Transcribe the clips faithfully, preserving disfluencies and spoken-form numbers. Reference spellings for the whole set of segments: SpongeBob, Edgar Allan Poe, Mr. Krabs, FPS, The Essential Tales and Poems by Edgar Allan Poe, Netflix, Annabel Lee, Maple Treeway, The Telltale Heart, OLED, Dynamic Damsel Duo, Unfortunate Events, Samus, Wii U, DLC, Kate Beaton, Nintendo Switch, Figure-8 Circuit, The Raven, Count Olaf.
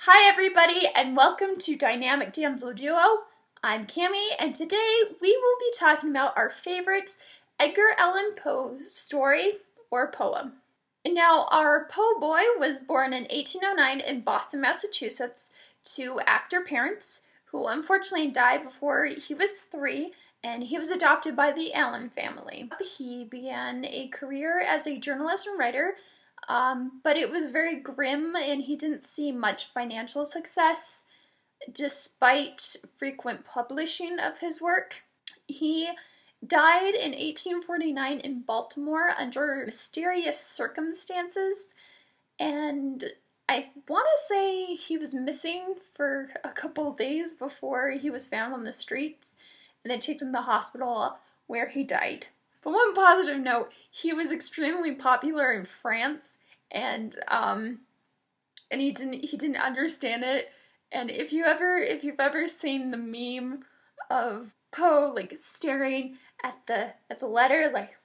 Hi everybody and welcome to Dynamic Damsel Duo. I'm Cammie and today we will be talking about our favorite Edgar Allan Poe story or poem. And now our Poe boy was born in eighteen oh nine in Boston, Massachusetts to actor parents who unfortunately died before he was three, and he was adopted by the Allan family. He began a career as a journalist and writer, um, but it was very grim and he didn't see much financial success despite frequent publishing of his work. He died in eighteen forty-nine in Baltimore under mysterious circumstances, and I want to say he was missing for a couple days before he was found on the streets, and they took him to the hospital where he died. But one positive note, he was extremely popular in France, and um, and he didn't he didn't understand it. And if you ever if you've ever seen the meme of Poe like staring at the at the letter, like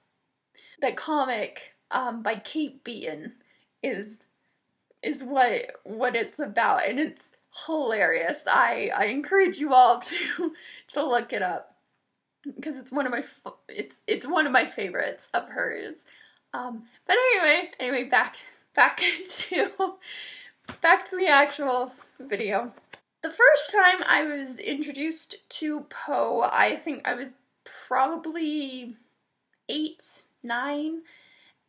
that comic um, by Kate Beaton is is what what it's about, and it's hilarious. I, I encourage you all to to look it up because it's one of my it's it's one of my favorites of hers. Um, but anyway, anyway, back back to back to the actual video. The first time I was introduced to Poe, I think I was probably eight, nine,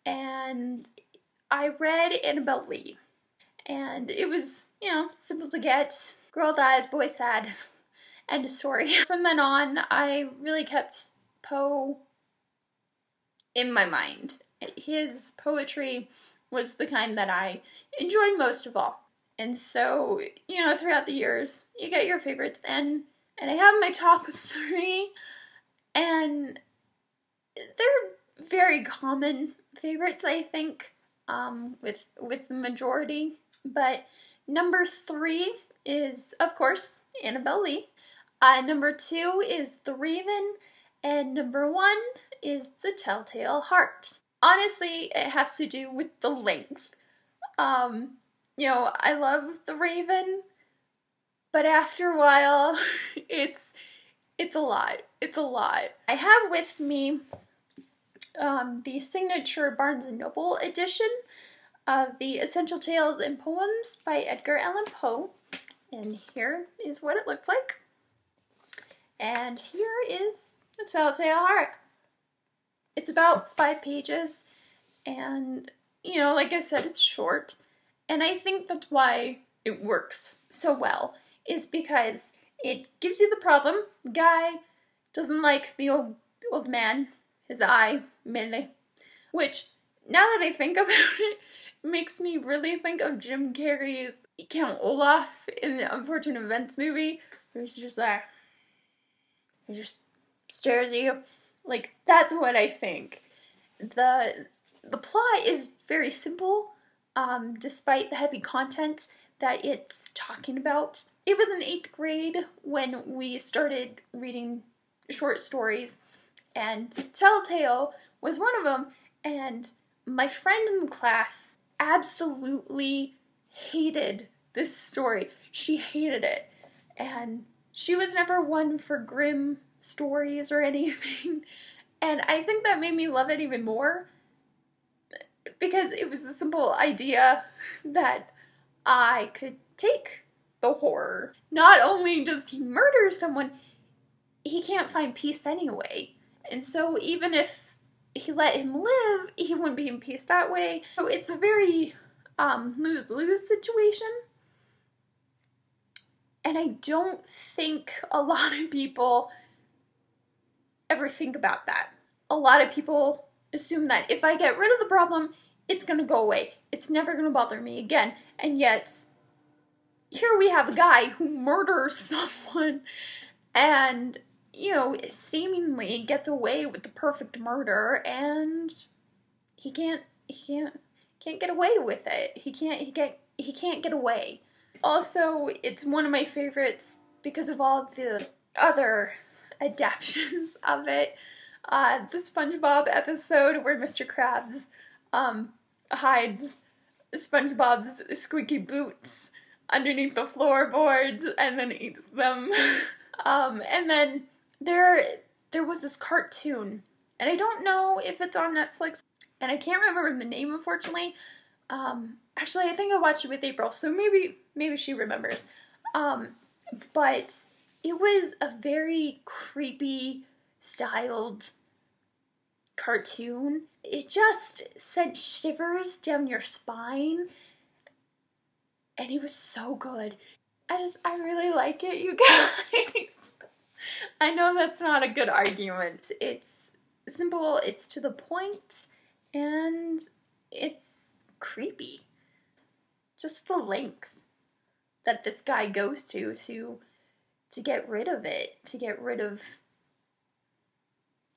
and I read Annabel Lee. And it was, you know, simple to get. Girl dies, boy sad. End of story. From then on, I really kept Poe in my mind. His poetry was the kind that I enjoyed most of all. And so, you know, throughout the years, you get your favorites. And, and I have my top three. And they're very common favorites, I think, um, with, with the majority. But number three is, of course, Annabel Lee. Uh, number two is The Raven. And number one is The Telltale Heart. Honestly, it has to do with the length. Um, you know, I love The Raven, but after a while, it's, it's a lot. It's a lot. I have with me um, the signature Barnes and Noble edition of The Essential Tales and Poems by Edgar Allan Poe. And here is what it looks like. And here is The Telltale Heart. It's about five pages. And, you know, like I said, it's short. And I think that's why it works so well, is because it gives you the problem. Guy doesn't like the old, old man, his eye, mainly. Which, now that I think about it, makes me really think of Jim Carrey's Count Olaf in the Unfortunate Events movie, where he's just like, he just stares at you. Like, that's what I think. The the plot is very simple, um, despite the heavy content that it's talking about. It was in eighth grade when we started reading short stories, and Telltale was one of them, and my friend in the class absolutely hated this story. She hated it. And she was never one for grim stories or anything. And I think that made me love it even more, because it was the simple idea that I could take the horror. Not only does he murder someone, he can't find peace anyway. And so even if he let him live, he wouldn't be in peace that way. So it's a very um, lose-lose situation. And I don't think a lot of people ever think about that. A lot of people assume that if I get rid of the problem, it's going to go away. It's never going to bother me again. And yet, here we have a guy who murders someone and, you know, seemingly gets away with the perfect murder, and he can't, he can't, can't get away with it. He can't, he can't, he can't get away. Also, it's one of my favorites because of all the other adaptions of it. Uh, the SpongeBob episode where Mister Krabs um, hides SpongeBob's squeaky boots underneath the floorboards and then eats them. um, and then there there was this cartoon, and I don't know if it's on Netflix, and I can't remember the name, unfortunately. Um, actually, I think I watched it with April, so maybe maybe she remembers. Um, but it was a very creepy styled cartoon. It just sent shivers down your spine, and it was so good. I just, I really like it, you guys. I know that's not a good argument. It's simple, it's to the point, and it's creepy. Just the length that this guy goes to to to get rid of it, to get rid of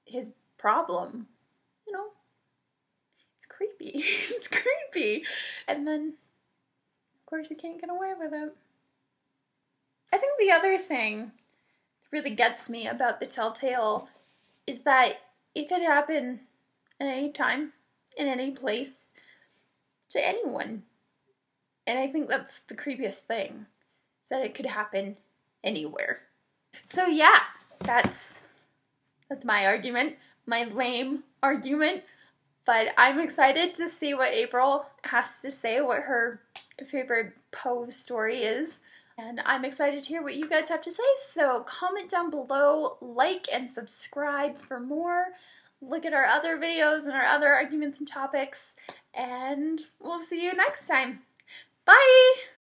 his problem. You know, it's creepy. It's creepy. And then, of course, he can't get away with it. I think the other thing that really gets me about The Telltale is that it could happen at any time, in any place, to anyone. And I think that's the creepiest thing, is that it could happen anywhere. So yeah, that's that's my argument, my lame argument, but I'm excited to see what April has to say, what her favorite Poe story is, and I'm excited to hear what you guys have to say, so comment down below, like and subscribe for more, look at our other videos and our other arguments and topics, and we'll see you next time. Bye!